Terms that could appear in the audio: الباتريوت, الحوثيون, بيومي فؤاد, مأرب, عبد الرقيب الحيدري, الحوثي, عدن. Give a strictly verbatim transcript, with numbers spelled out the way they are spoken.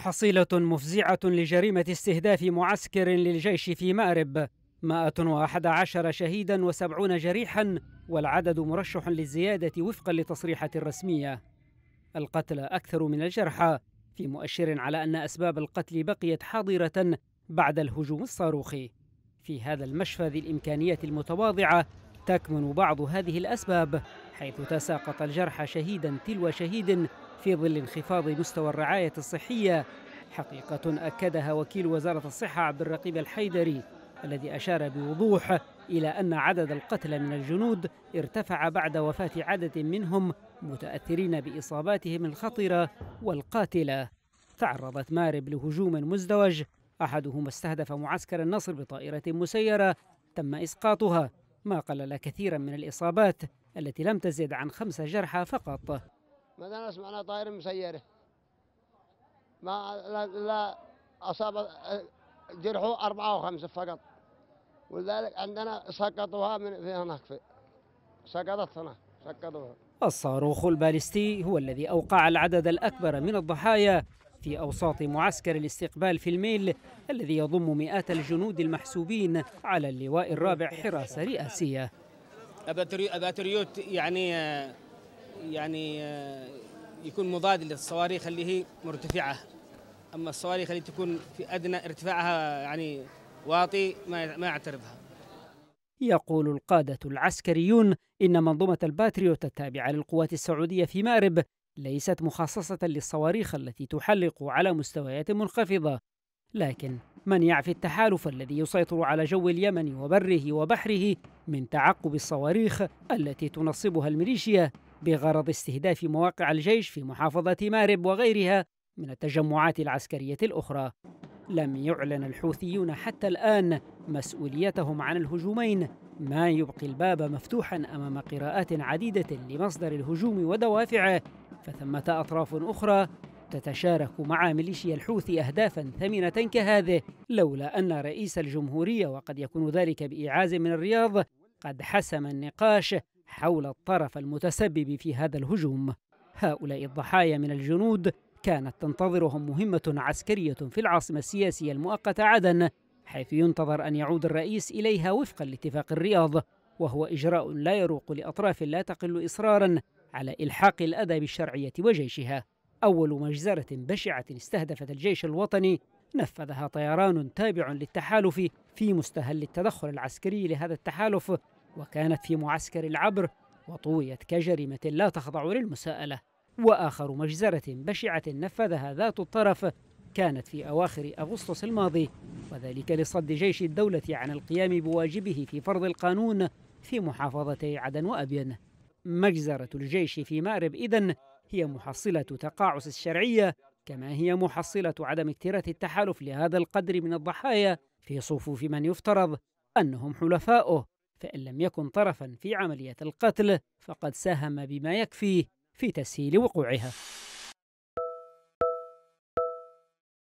حصيلة مفزعة لجريمة استهداف معسكر للجيش في مأرب، مئة وأحد عشر شهيدا وسبعون جريحا، والعدد مرشح للزيادة وفقا لتصريحات الرسمية. القتلى أكثر من الجرحى، في مؤشر على أن أسباب القتل بقيت حاضرة بعد الهجوم الصاروخي. في هذا المشفى ذي الإمكانيات المتواضعة تكمن بعض هذه الأسباب، حيث تساقط الجرحى شهيدا تلو شهيد في ظل انخفاض مستوى الرعاية الصحية، حقيقة أكدها وكيل وزارة الصحة عبد الرقيب الحيدري، الذي أشار بوضوح إلى أن عدد القتلى من الجنود ارتفع بعد وفاة عدد منهم متأثرين بإصاباتهم الخطرة والقاتلة. تعرضت مأرب لهجوم مزدوج، أحدهما استهدف معسكر النصر بطائرة مسيرة تم إسقاطها، ما قلل كثيرا من الإصابات التي لم تزد عن خمسة جرحى فقط. مثلا سمعنا طائرة مسيرة، ما لا, لا أصاب جرحوا أربعة وخمسة فقط، ولذلك عندنا سقطوها من في هناك في سقطت هناك سقطوها. الصاروخ البالستي هو الذي أوقع العدد الأكبر من الضحايا في أوساط معسكر الاستقبال في الميل، الذي يضم مئات الجنود المحسوبين على اللواء الرابع حراسة رئاسية. الباتريوت يعني يعني يكون مضاد للصواريخ اللي هي مرتفعة، أما الصواريخ التي تكون في أدنى ارتفاعها يعني واطي ما يعترضها. يقول القادة العسكريون إن منظومة الباتريوت التابعة للقوات السعودية في مأرب ليست مخصصة للصواريخ التي تحلق على مستويات منخفضة، لكن من يعفي التحالف الذي يسيطر على جو اليمن وبره وبحره من تعقب الصواريخ التي تنصبها الميليشيا بغرض استهداف مواقع الجيش في محافظة مأرب وغيرها من التجمعات العسكرية الأخرى. لم يعلن الحوثيون حتى الآن مسؤوليتهم عن الهجومين، ما يبقي الباب مفتوحا أمام قراءات عديدة لمصدر الهجوم ودوافعه، فثمة أطراف أخرى تتشارك مع ميليشيا الحوثي أهدافا ثمينة كهذه، لولا أن رئيس الجمهورية، وقد يكون ذلك بإعاز من الرياض، قد حسم النقاش حول الطرف المتسبب في هذا الهجوم. هؤلاء الضحايا من الجنود كانت تنتظرهم مهمة عسكرية في العاصمة السياسية المؤقتة عدن، حيث ينتظر أن يعود الرئيس إليها وفقا لاتفاق الرياض، وهو إجراء لا يروق لأطراف لا تقل إصرارا على إلحاق الأذى بالشرعية وجيشها. أول مجزرة بشعة استهدفت الجيش الوطني نفذها طيران تابع للتحالف في مستهل التدخل العسكري لهذا التحالف، وكانت في معسكر العبر، وطويت كجريمة لا تخضع للمساءلة. وآخر مجزرة بشعة نفذها ذات الطرف كانت في أواخر أغسطس الماضي، وذلك لصد جيش الدولة عن القيام بواجبه في فرض القانون في محافظتي عدن وأبين. مجزرة الجيش في مأرب إذن هي محصلة تقاعس الشرعية، كما هي محصلة عدم اكتراث التحالف لهذا القدر من الضحايا في صفوف من يفترض أنهم حلفاؤه، فإن لم يكن طرفا في عملية القتل فقد ساهم بما يكفي في تسهيل وقوعها.